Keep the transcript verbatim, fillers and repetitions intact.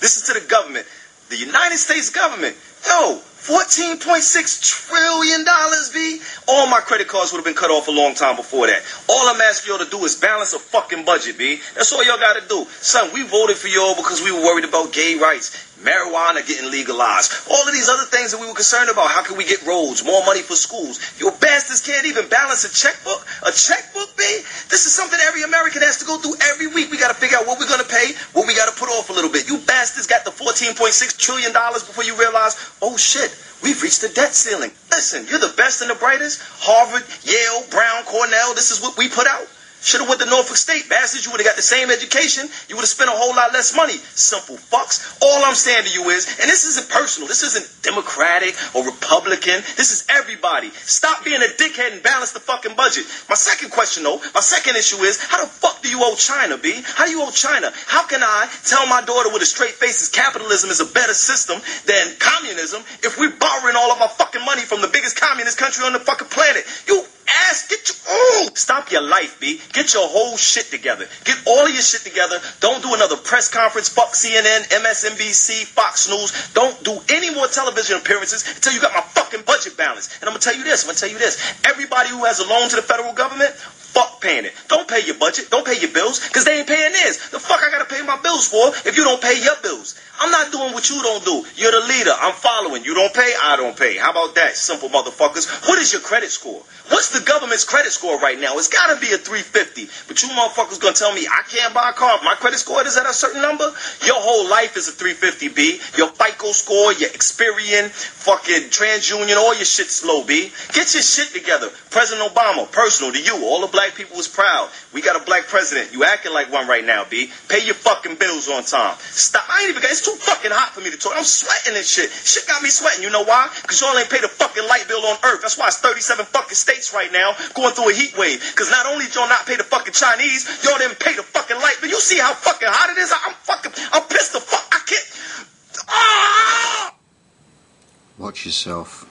This is to the government. The United States government. Yo, fourteen point six trillion dollars, B. All my credit cards would have been cut off a long time before that. All I'm asking y'all to do is balance a fucking budget, B. That's all y'all got to do. Son, we voted for y'all because we were worried about gay rights, marijuana getting legalized, all of these other things that we were concerned about. How can we get roads, more money for schools? Your bastards can't even balance a checkbook. A checkbook, B? This is something every American has to go through every week. We got to figure out what we're going to pay, what we got to put off a little bit. You bastards got the fourteen point six trillion dollars before you realize, oh shit, we've reached the debt ceiling. Listen, you're the best and the brightest. Harvard, Yale, Brown, Cornell, this is what we put out. Should have went to Norfolk State, bastards. You would have got the same education. You would have spent a whole lot less money. Simple fucks. All I'm saying to you is, and this isn't personal. This isn't Democratic or Republican. This is everybody. Stop being a dickhead and balance the fucking budget. My second question, though, my second issue is, how the fuck do you owe China, B? How do you owe China? How can I tell my daughter with a straight face is capitalism is a better system than communism if we're borrowing all of our fucking money from the biggest communist country on the fucking planet? You ass, get your, oh, stop your life, B. Get your whole shit together. Get all of your shit together. Don't do another press conference. Fuck C N N, M S N B C, Fox News. Don't do any more television appearances until you got my fucking budget balanced. And I'm going to tell you this. I'm going to tell you this. Everybody who has a loan to the federal government, fuck paying it. Don't pay your budget. Don't pay your bills because they ain't paying theirs. The fuck I got to pay my bills for if you don't pay your bills? I'm not doing what you don't do. You're the leader. I'm following. You don't pay, I don't pay. How about that, simple motherfuckers? What is your credit score? What's the government's credit score right now? It's got to be a three fifty. But you motherfuckers going to tell me I can't buy a car. My credit score is at a certain number. Your whole life is a three fifty, B. Your FICO score, your Experian, fucking TransUnion, all your shit's low, B. Get your shit together. President Obama, personal to you, all the black Black people was proud. We got a black president. You acting like one right now, B. Pay your fucking bills on time. Stop. I ain't even got, it's too fucking hot for me to talk. I'm sweating and shit. Shit got me sweating. You know why? Because y'all ain't paid a fucking light bill on earth. That's why it's thirty-seven fucking states right now going through a heat wave. Because not only did y'all not pay the fucking Chinese, y'all didn't pay the fucking light bill. You see how fucking hot it is? I'm fucking, I'm pissed the fuck. I can't. Ah! Watch yourself.